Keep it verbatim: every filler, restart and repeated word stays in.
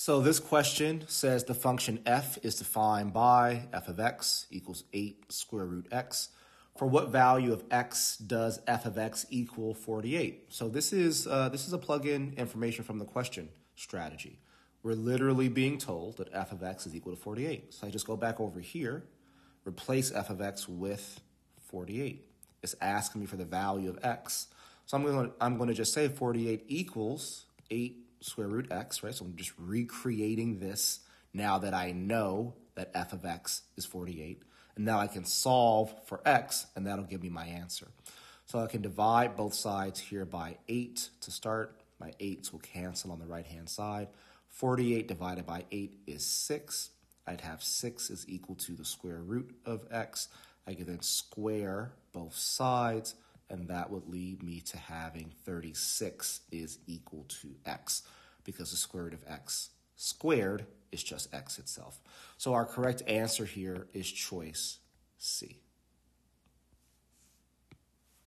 So this question says the function f is defined by f of x equals eight square root x. For what value of x does f of x equal forty-eight? So this is, uh, this is a plug-in information from the question strategy. We're literally being told that f of x is equal to forty-eight. So I just go back over here, replace f of x with forty-eight. It's asking me for the value of x. So I'm going to, I'm going to just say forty-eight equals eight square root x, right? So I'm just recreating this now that I know that f of x is forty-eight. And now I can solve for x, and that'll give me my answer. So I can divide both sides here by eight to start. My eights will cancel on the right-hand side. forty-eight divided by eight is six. I'd have six is equal to the square root of x. I can then square both sides, and that would lead me to having thirty-six is equal to x, because the square root of x squared is just x itself. So our correct answer here is choice C.